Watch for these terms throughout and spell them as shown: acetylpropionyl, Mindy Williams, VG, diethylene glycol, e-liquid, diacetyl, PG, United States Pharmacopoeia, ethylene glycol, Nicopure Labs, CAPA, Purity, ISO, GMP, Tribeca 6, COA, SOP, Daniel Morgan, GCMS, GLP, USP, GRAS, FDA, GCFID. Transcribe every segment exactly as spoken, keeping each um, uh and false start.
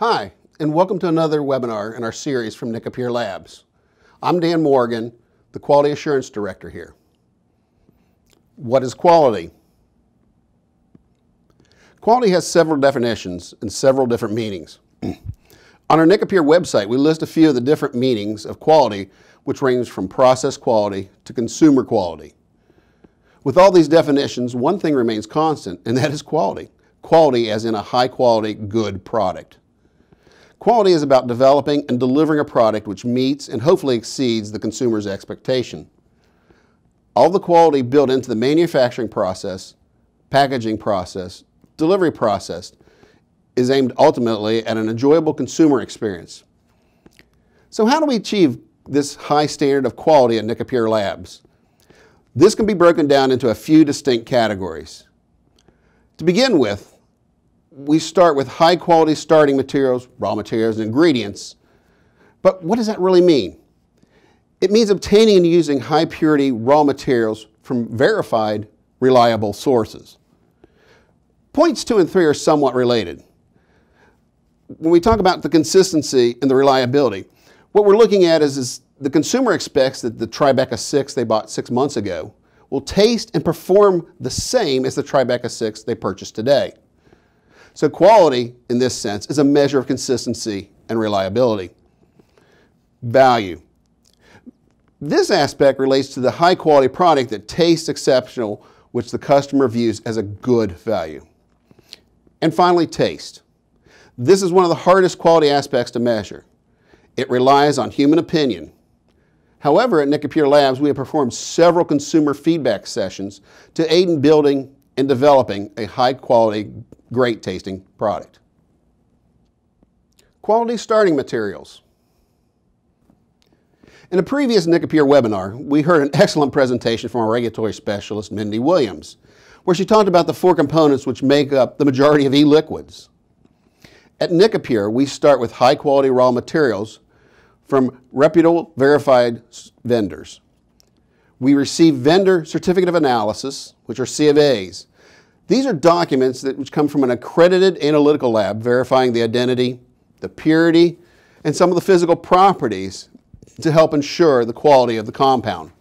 Hi, and welcome to another webinar in our series from Nicopure Labs. I'm Dan Morgan, the Quality Assurance Director here. What is quality? Quality has several definitions and several different meanings. On our Nicopure website, we list a few of the different meanings of quality, which range from process quality to consumer quality. With all these definitions, one thing remains constant, and that is quality. Quality as in a high quality, good product. Quality is about developing and delivering a product which meets and hopefully exceeds the consumer's expectation. All the quality built into the manufacturing process, packaging process, delivery process is aimed ultimately at an enjoyable consumer experience. So how do we achieve this high standard of quality at Nicopure Labs? This can be broken down into a few distinct categories. To begin with, we start with high quality starting materials, raw materials, and ingredients. But what does that really mean? It means obtaining and using high purity raw materials from verified, reliable sources. Points two and three are somewhat related. When we talk about the consistency and the reliability, what we're looking at is, is the consumer expects that the Tribeca six they bought six months ago will taste and perform the same as the Tribeca six they purchased today. So quality, in this sense, is a measure of consistency and reliability. Value. This aspect relates to the high quality product that tastes exceptional, which the customer views as a good value. And finally, taste. This is one of the hardest quality aspects to measure. It relies on human opinion. However, at Nicopure Labs, we have performed several consumer feedback sessions to aid in building and developing a high quality, great tasting product. Quality starting materials. In a previous Nicopure webinar, we heard an excellent presentation from our regulatory specialist, Mindy Williams, where she talked about the four components which make up the majority of e-liquids. At Nicopure, we start with high quality raw materials from reputable verified vendors. We receive vendor certificate of analysis, which are C O As. These are documents that which come from an accredited analytical lab verifying the identity, the purity, and some of the physical properties to help ensure the quality of the compound.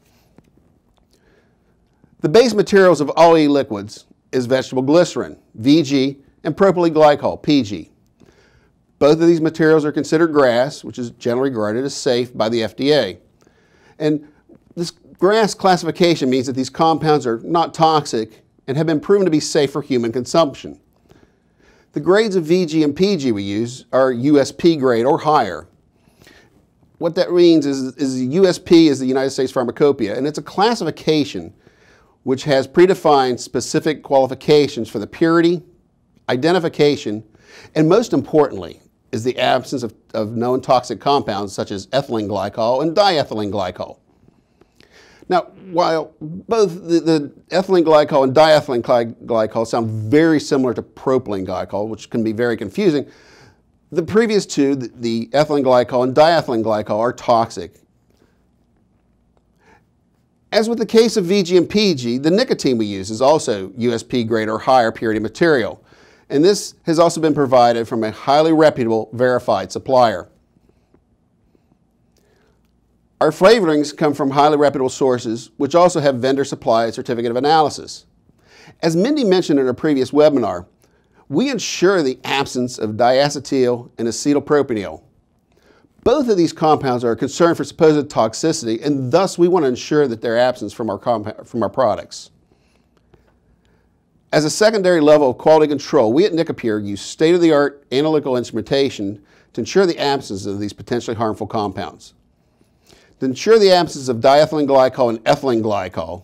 The base materials of all e-liquids is vegetable glycerin, V G, and propylglycol, P G. Both of these materials are considered GRAS, which is generally regarded as safe by the F D A. And this GRAS classification means that these compounds are not toxic and have been proven to be safe for human consumption. The grades of V G and P G we use are U S P grade or higher. What that means is, is U S P is the United States Pharmacopoeia, and it's a classification which has predefined specific qualifications for the purity, identification, and most importantly is the absence of, of known toxic compounds such as ethylene glycol and diethylene glycol. Now, while both the, the ethylene glycol and diethylene glycol sound very similar to propylene glycol, which can be very confusing, the previous two, the, the ethylene glycol and diethylene glycol, are toxic. As with the case of V G and P G, the nicotine we use is also U S P grade or higher purity material. And this has also been provided from a highly reputable verified supplier. Our flavorings come from highly reputable sources, which also have vendor supplied certificate of analysis. As Mindy mentioned in her previous webinar, we ensure the absence of diacetyl and acetylpropionyl. Both of these compounds are a concern for supposed toxicity, and thus we want to ensure that their absence from our, from our products. As a secondary level of quality control, we at Nicopure use state-of-the-art analytical instrumentation to ensure the absence of these potentially harmful compounds. To ensure the absence of diethylene glycol and ethylene glycol,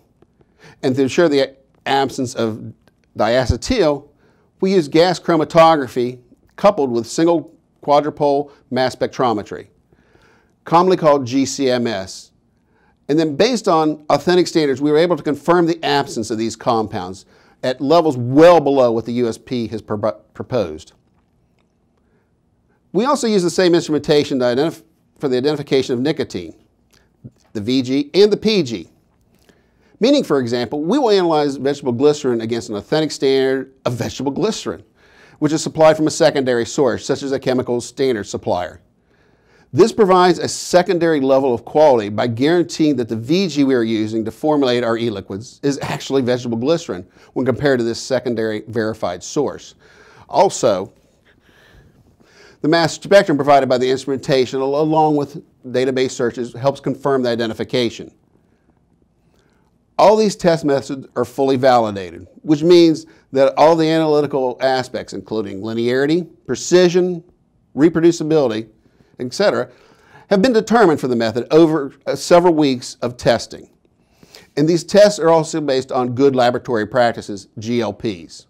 and to ensure the absence of diacetyl, we use gas chromatography coupled with single quadrupole mass spectrometry, commonly called G C M S. And then based on authentic standards, we were able to confirm the absence of these compounds at levels well below what the U S P has pro proposed. We also use the same instrumentation to for the identification of nicotine, the V G and the P G. Meaning, for example, we will analyze vegetable glycerin against an authentic standard of vegetable glycerin. which is supplied from a secondary source, such as a chemical standard supplier. This provides a secondary level of quality by guaranteeing that the V G we are using to formulate our e-liquids is actually vegetable glycerin when compared to this secondary verified source. Also, the mass spectrum provided by the instrumentation, along with database searches, helps confirm the identification. All these test methods are fully validated, which means that all the analytical aspects, including linearity, precision, reproducibility, et cetera, have been determined for the method over several weeks of testing. And these tests are also based on good laboratory practices, G L Ps.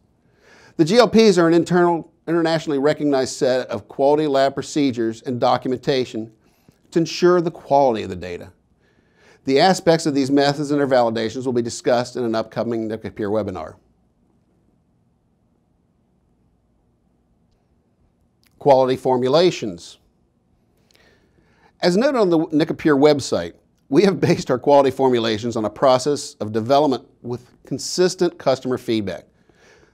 The G L Ps are an internal, internationally recognized set of quality lab procedures and documentation to ensure the quality of the data. The aspects of these methods and their validations will be discussed in an upcoming Nicopure webinar. Quality formulations. As noted on the Nicopure website, we have based our quality formulations on a process of development with consistent customer feedback.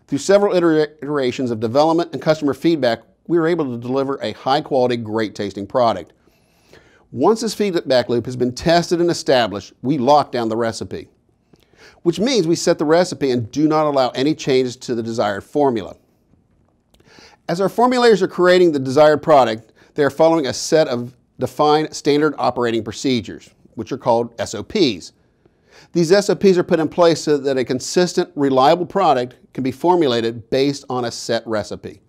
Through several iterations of development and customer feedback, we were able to deliver a high-quality, great-tasting product. Once this feedback loop has been tested and established, we lock down the recipe, which means we set the recipe and do not allow any changes to the desired formula. As our formulators are creating the desired product, they are following a set of defined standard operating procedures, which are called S O Ps. These S O Ps are put in place so that a consistent, reliable product can be formulated based on a set recipe.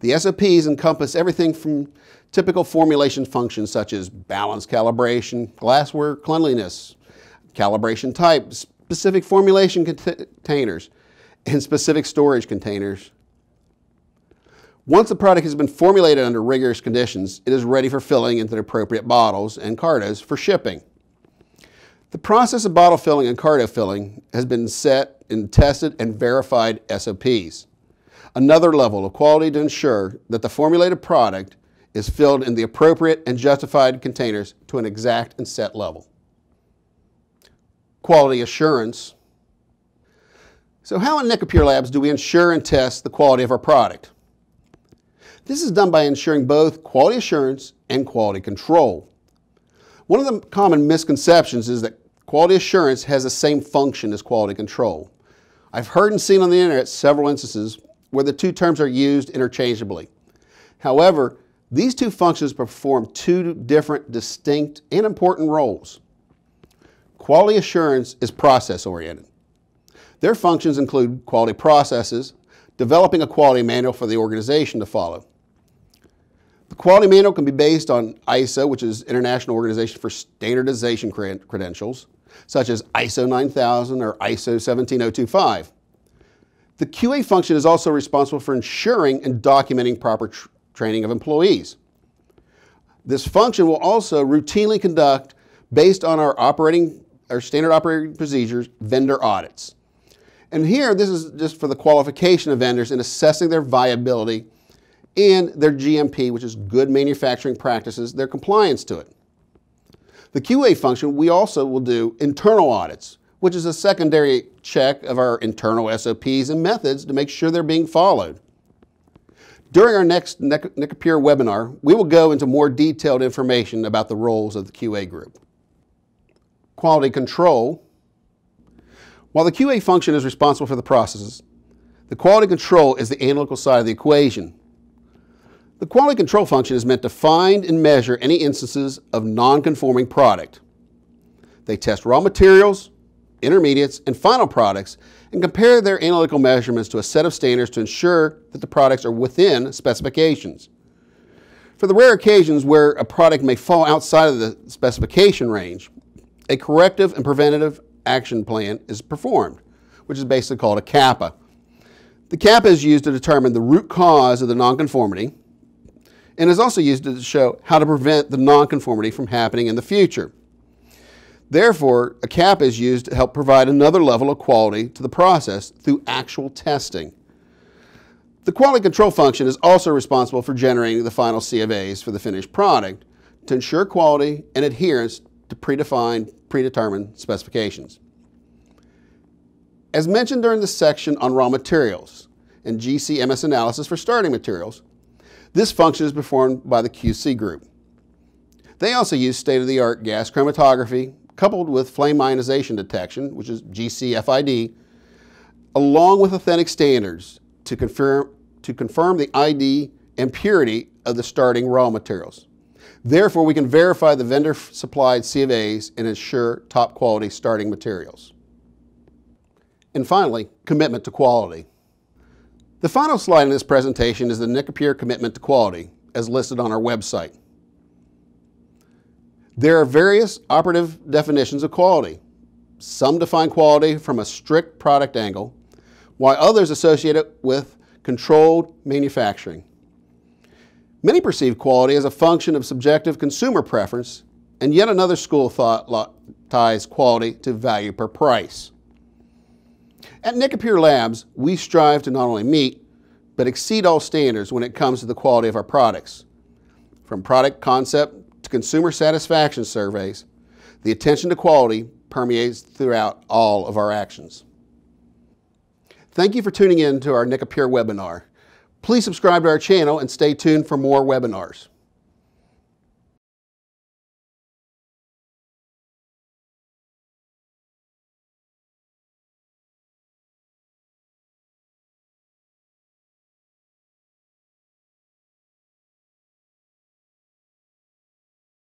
The S O Ps encompass everything from typical formulation functions such as balance calibration, glassware cleanliness, calibration type, specific formulation containers, and specific storage containers. Once the product has been formulated under rigorous conditions, it is ready for filling into the appropriate bottles and cartos for shipping. The process of bottle filling and carto filling has been set in tested and verified S O Ps. Another level of quality to ensure that the formulated product is filled in the appropriate and justified containers to an exact and set level. Quality assurance. So how in Nicopure Labs do we ensure and test the quality of our product? This is done by ensuring both quality assurance and quality control. One of the common misconceptions is that quality assurance has the same function as quality control. I've heard and seen on the internet several instances where the two terms are used interchangeably. However, these two functions perform two different, distinct, and important roles. Quality assurance is process-oriented. Their functions include quality processes, developing a quality manual for the organization to follow. The quality manual can be based on I S O, which is International Organization for Standardization Credentials, such as I S O nine thousand or I S O seventeen oh twenty-five. The Q A function is also responsible for ensuring and documenting proper tr- training of employees. This function will also routinely conduct, based on our operating, our standard operating procedures, vendor audits. And here, this is just for the qualification of vendors and assessing their viability and their G M P, which is good manufacturing practices, their compliance to it. The Q A function, we also will do internal audits, which is a secondary check of our internal S O Ps and methods to make sure they're being followed. During our next Nicopure webinar, we will go into more detailed information about the roles of the Q A group. Quality control. While the Q A function is responsible for the processes, the quality control is the analytical side of the equation. The quality control function is meant to find and measure any instances of non-conforming product. They test raw materials, intermediates, and final products and compare their analytical measurements to a set of standards to ensure that the products are within specifications. For the rare occasions where a product may fall outside of the specification range, a corrective and preventative action plan is performed, which is basically called a CAPA. The CAPA is used to determine the root cause of the nonconformity and is also used to show how to prevent the nonconformity from happening in the future. Therefore, a CAPA is used to help provide another level of quality to the process through actual testing. The quality control function is also responsible for generating the final C F As for the finished product to ensure quality and adherence to predefined, predetermined specifications. As mentioned during the section on raw materials, and G C M S analysis for starting materials. This function is performed by the Q C group. They also use state-of-the-art gas chromatography coupled with flame ionization detection, which is G C F I D, along with authentic standards to confirm, to confirm the I D and purity of the starting raw materials. Therefore, we can verify the vendor-supplied C of A's and ensure top-quality starting materials. And finally, commitment to quality. The final slide in this presentation is the Nicopure commitment to quality, as listed on our website. There are various operative definitions of quality. Some define quality from a strict product angle, while others associate it with controlled manufacturing. Many perceive quality as a function of subjective consumer preference, and yet another school of thought ties quality to value per price. At Nicopure Labs, we strive to not only meet, but exceed all standards when it comes to the quality of our products. From product concept to consumer satisfaction surveys, the attention to quality permeates throughout all of our actions. Thank you for tuning in to our Nicopure webinar. Please subscribe to our channel and stay tuned for more webinars.